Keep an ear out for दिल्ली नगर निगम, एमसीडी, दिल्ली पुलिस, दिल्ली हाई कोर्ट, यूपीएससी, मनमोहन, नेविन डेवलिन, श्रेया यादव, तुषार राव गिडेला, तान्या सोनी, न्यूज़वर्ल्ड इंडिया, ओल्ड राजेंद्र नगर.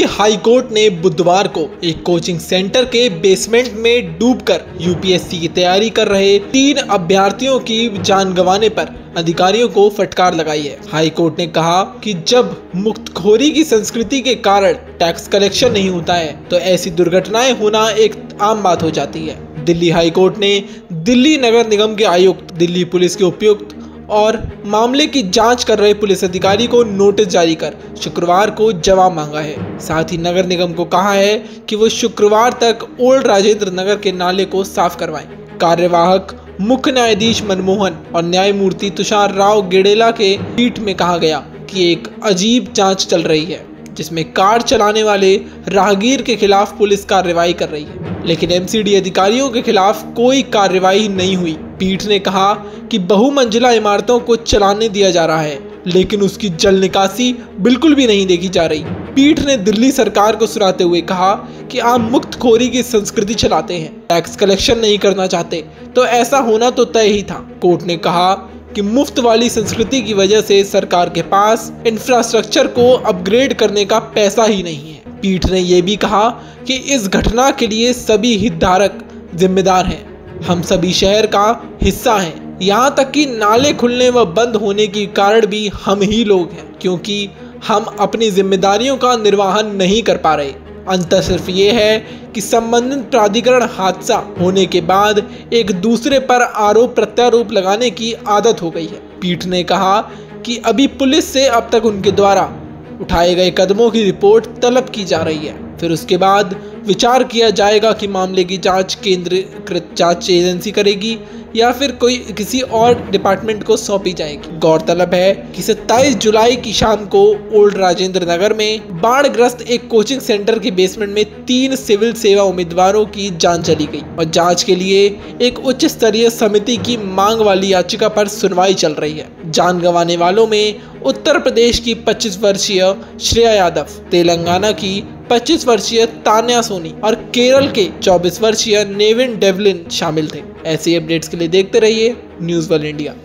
दिल्ली हाई कोर्ट ने बुधवार को एक कोचिंग सेंटर के बेसमेंट में डूबकर यूपीएससी की तैयारी कर रहे 3 अभ्यर्थियों की जान गंवाने पर अधिकारियों को फटकार लगाई है। हाई कोर्ट ने कहा कि जब मुफ्तखोरी की संस्कृति के कारण टैक्स कलेक्शन नहीं होता है तो ऐसी दुर्घटनाएं होना एक आम बात हो जाती है। दिल्ली हाई कोर्ट ने दिल्ली नगर निगम के आयुक्त, दिल्ली पुलिस के उपायुक्त और मामले की जांच कर रहे पुलिस अधिकारी को नोटिस जारी कर शुक्रवार को जवाब मांगा है। साथ ही नगर निगम को कहा है कि वो शुक्रवार तक ओल्ड राजेंद्र नगर के नाले को साफ करवाएं। कार्यवाहक मुख्य न्यायाधीश मनमोहन और न्यायमूर्ति तुषार राव गिडेला के पीठ में कहा गया कि एक अजीब जांच चल रही है जिसमें कार चलाने वाले राहगीर के खिलाफ पुलिस कार्रवाई कर रही है, लेकिन एमसीडी अधिकारियों के खिलाफ कोई कार्रवाई नहीं हुई। पीठ ने कहा कि बहुमंजिला इमारतों को चलाने दिया जा रहा है, लेकिन उसकी जल निकासी बिल्कुल भी नहीं देखी जा रही। पीठ ने दिल्ली सरकार को सुनाते हुए कहा कि आप मुफ्तखोरी की संस्कृति चलाते हैं, टैक्स कलेक्शन नहीं करना चाहते, तो ऐसा होना तो तय ही था। कोर्ट ने कहा कि मुफ्त वाली संस्कृति की वजह से सरकार के पास इंफ्रास्ट्रक्चर को अपग्रेड करने का पैसा ही नहीं है। पीठ ने यह भी कहा कि इस घटना के लिए सभी हितधारक जिम्मेदार हैं। हम सभी शहर का हिस्सा हैं। यहाँ तक कि नाले खुलने व बंद होने के कारण भी हम ही लोग हैं, क्योंकि हम अपनी जिम्मेदारियों का निर्वहन नहीं कर पा रहे। अंतर सिर्फ ये है कि संबंधित प्राधिकरण हादसा होने के बाद एक दूसरे पर आरोप प्रत्यारोप लगाने की आदत हो गई है। पीठ ने कहा कि अभी पुलिस से अब तक उनके द्वारा उठाए गए कदमों की रिपोर्ट तलब की जा रही है, फिर उसके बाद विचार किया जाएगा कि मामले की जांच केंद्रीकृत जांच एजेंसी करेगी या फिर कोई किसी और डिपार्टमेंट को सौंपी जाएगी। गौरतलब है कि 27 जुलाई की शाम को ओल्ड राजेंद्र नगर में बाढ़ग्रस्त एक कोचिंग सेंटर के बेसमेंट में 3 सिविल सेवा उम्मीदवारों की जान चली गई और जांच के लिए एक उच्च स्तरीय समिति की मांग वाली याचिका पर सुनवाई चल रही है। जान गंवाने वालों में उत्तर प्रदेश की 25 वर्षीय श्रेया यादव, तेलंगाना की 25 वर्षीय तान्या सोनी और केरल के 24 वर्षीय नेविन डेवलिन शामिल थे। ऐसे अपडेट्स के लिए देखते रहिए न्यूज़वर्ल्ड इंडिया।